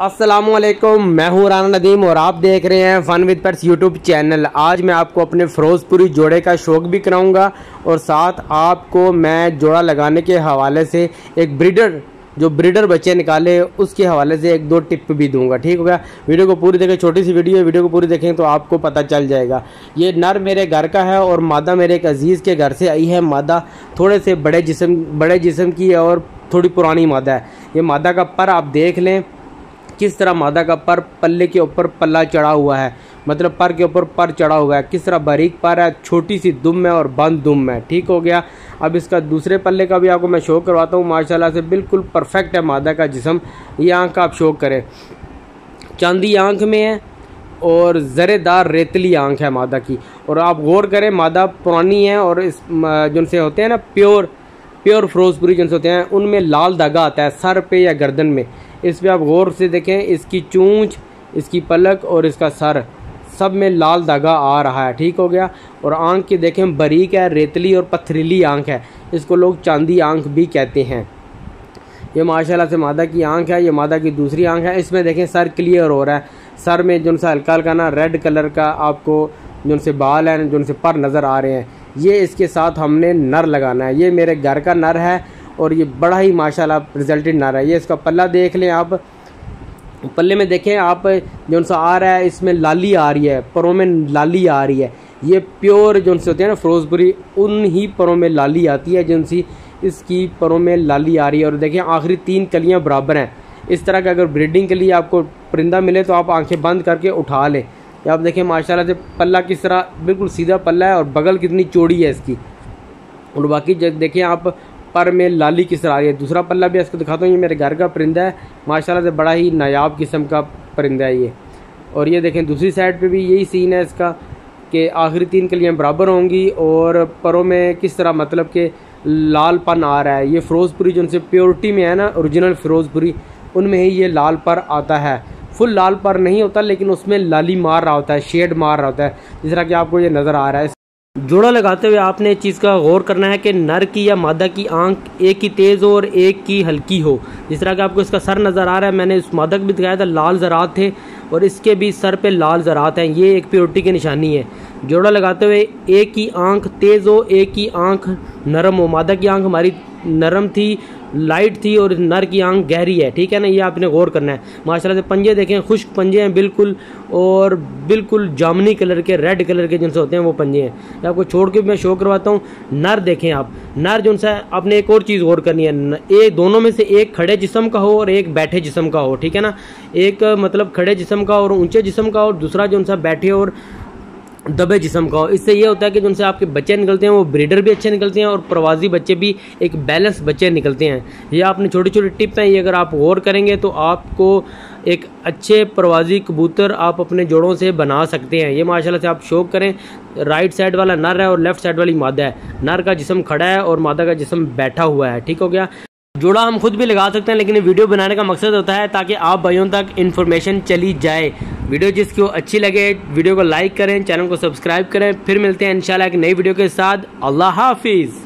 अस्सलामुअलैकुम, मैं हूँ राना नदीम और आप देख रहे हैं fun with pets YouTube channel. आज मैं आपको अपने फ़रोज़पुरी जोड़े का शौक़ भी कराऊंगा और साथ आपको मैं जोड़ा लगाने के हवाले से एक ब्रीडर जो ब्रीडर बच्चे निकाले उसके हवाले से एक दो टिप भी दूंगा। ठीक हो गया, वीडियो को पूरी देखें, छोटी सी वीडियो है, वीडियो को पूरी देखें तो आपको पता चल जाएगा। ये नर मेरे घर का है और मादा मेरे एक अजीज़ के घर से आई है। मादा थोड़े से बड़े जिस्म की है और थोड़ी पुरानी मादा है। ये मादा का पर आप देख लें किस तरह मादा का पर पल्ले के ऊपर पल्ला चढ़ा हुआ है, मतलब पर के ऊपर पर चढ़ा हुआ है, किस तरह बारीक पर है, छोटी सी दुम है और बंद दुम है। ठीक हो गया, अब इसका दूसरे पल्ले का भी आपको मैं शो करवाता हूँ। माशाल्लाह से बिल्कुल परफेक्ट है मादा का जिस्म। ये आँख का आप शो करें, चांदी आँख में है और ज़रेदार रेतली आँख है मादा की। और आप गौर करें मादा पुरानी है और इस जिनसे होते हैं ना प्योर फ़रोज़पुरी जिनसे होते हैं उनमें लाल धागा आता है सर पे या गर्दन में। इस पर आप गौर से देखें, इसकी चूँच, इसकी पलक और इसका सर सब में लाल धागा आ रहा है। ठीक हो गया, और आंख की देखें बारीक है, रेतली और पथरीली आंख है। इसको लोग चांदी आंख भी कहते हैं। ये माशाल्लाह से मादा की आंख है, ये मादा की दूसरी आंख है। इसमें देखें सर क्लियर हो रहा है, सर में जो सा हल्का हल्का ना रेड कलर का आपको जो से बाल है जो से पर नज़र आ रहे हैं। ये इसके साथ हमने नर लगाना है। ये मेरे घर का नर है और ये बड़ा ही माशाल्लाह रिजल्टेड नर है। ये इसका पल्ला देख लें आप, पल्ले में देखें आप जो सा आ रहा है, इसमें लाली आ रही है, परों में लाली आ रही है। ये प्योर जो से होते हैं ना फ़रोज़पुरी, उन ही परों में लाली आती है, जिनसी इसकी परों में लाली आ रही है। और देखें आखिरी तीन कलियाँ बराबर हैं। इस तरह का अगर ब्रीडिंग के लिए आपको परिंदा मिले तो आप आंखें बंद करके उठा लें। आप देखें माशाल्लाह से पल्ला किस तरह बिल्कुल सीधा पल्ला है और बगल कितनी चौड़ी है इसकी। और बाकी जब देखें आप पर में लाली किस तरह आ रही है। दूसरा पल्ला भी इसको दिखाता हूँ। ये मेरे घर का परिंदा है, माशाल्लाह से बड़ा ही नायाब किस्म का परिंदा है ये। और ये देखें दूसरी साइड पे भी यही सीन है इसका कि आखिरी तीन कलियाँ बराबर होंगी और परों में किस तरह मतलब के लालपन आ रहा है। ये फ़रोज़पुरी जो उनसे प्योरिटी में है ना, ओरिजिनल फ़रोज़पुरी, उनमें ही ये लाल पर आता है। फुल लाल पर नहीं होता लेकिन उसमें लाली मार रहा होता है, शेड मार रहा होता है, जिस तरह कि आपको ये नज़र आ रहा है। जोड़ा लगाते हुए आपने इस चीज़ का गौर करना है कि नर की या मादा की आंख एक की तेज़ हो और एक की हल्की हो। जिस तरह कि आपको इसका सर नज़र आ रहा है, मैंने उस मादा को भी दिखाया था, लाल ज़रात थे और इसके भी सर पे लाल ज़रात हैं। ये एक प्योरिटी की निशानी है। जोड़ा लगाते हुए एक की आंख तेज़ हो, एक की आंख नरम हो। मादा की आंख हमारी नरम थी, लाइट थी और नर की आंख गहरी है। ठीक है ना, ये आपने गौर करना है। माशाल्लाह से पंजे देखें, खुश्क पंजे हैं बिल्कुल, और बिल्कुल जामनी कलर के, रेड कलर के जिनसे होते हैं वो पंजे हैं। आपको छोड़ के मैं शो करवाता हूँ। नर देखें आप, नर जो सा आपने एक और चीज़ गौर करनी है, एक दोनों में से एक खड़े जिस्म का हो और एक बैठे जिस्म का हो। ठीक है ना, एक मतलब खड़े जिस्म का और ऊँचे जिस्म का, और दूसरा जो सा बैठे और दबे जिस्म का हो। इससे ये होता है कि जिनसे आपके बच्चे निकलते हैं वो ब्रीडर भी अच्छे निकलते हैं और प्रवासी बच्चे भी एक बैलेंस बच्चे निकलते हैं। ये आपने छोटी छोटी टिप हैं, ये अगर आप गौर करेंगे तो आपको एक अच्छे प्रवासी कबूतर आप अपने जोड़ों से बना सकते हैं। ये माशाल्लाह से आप शौक करें। राइट साइड वाला नर है और लेफ़्ट साइड वाली मादा है। नर का जिस्म खड़ा है और मादा का जिस्म बैठा हुआ है। ठीक हो गया, जोड़ा हम खुद भी लगा सकते हैं लेकिन वीडियो बनाने का मकसद होता है ताकि आप भाइयों तक इन्फॉर्मेशन चली जाए। वीडियो जिसको अच्छी लगे वीडियो को लाइक करें, चैनल को सब्सक्राइब करें। फिर मिलते हैं इंशाल्लाह एक नई वीडियो के साथ। अल्लाह हाफिज़।